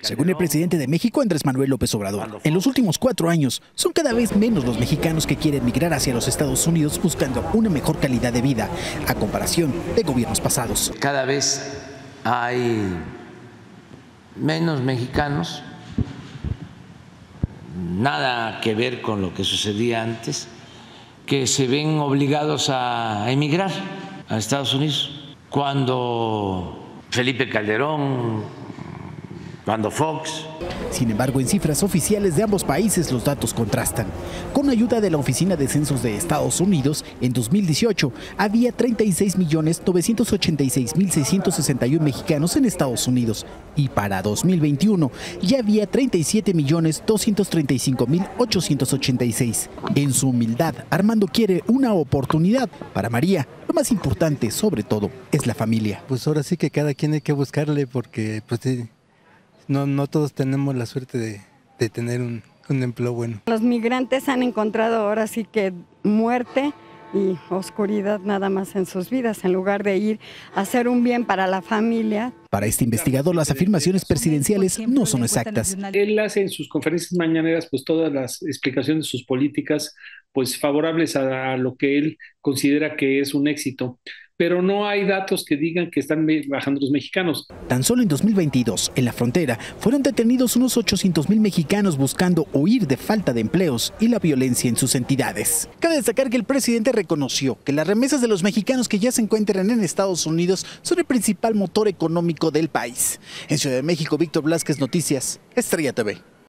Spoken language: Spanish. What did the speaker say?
Según el presidente de México, Andrés Manuel López Obrador, en los últimos 4 años son cada vez menos los mexicanos que quieren migrar hacia los Estados Unidos buscando una mejor calidad de vida a comparación de gobiernos pasados. Cada vez hay menos mexicanos, nada que ver con lo que sucedía antes, que se ven obligados a emigrar a Estados Unidos. Cuando Felipe Calderón, Mando Fox. Sin embargo, en cifras oficiales de ambos países los datos contrastan. Con ayuda de la Oficina de Censos de Estados Unidos, en 2018 había 36.986.661 mexicanos en Estados Unidos y para 2021 ya había 37.235.886. En su humildad, Armando quiere una oportunidad para María. Lo más importante, sobre todo, es la familia. Pues ahora sí que cada quien hay que buscarle porque no todos tenemos la suerte de tener un empleo bueno. Los migrantes han encontrado ahora sí que muerte y oscuridad nada más en sus vidas, en lugar de ir a hacer un bien para la familia. Para este investigador, las afirmaciones presidenciales no son exactas. Él hace en sus conferencias mañaneras pues todas las explicaciones de sus políticas pues favorables a lo que él considera que es un éxito, pero no hay datos que digan que están bajando los mexicanos. Tan solo en 2022, en la frontera, fueron detenidos unos 800.000 mexicanos buscando huir de falta de empleos y la violencia en sus entidades. Cabe destacar que el presidente reconoció que las remesas de los mexicanos que ya se encuentran en Estados Unidos son el principal motor económico del país. En Ciudad de México, Víctor Blázquez, Noticias EstrellaTV.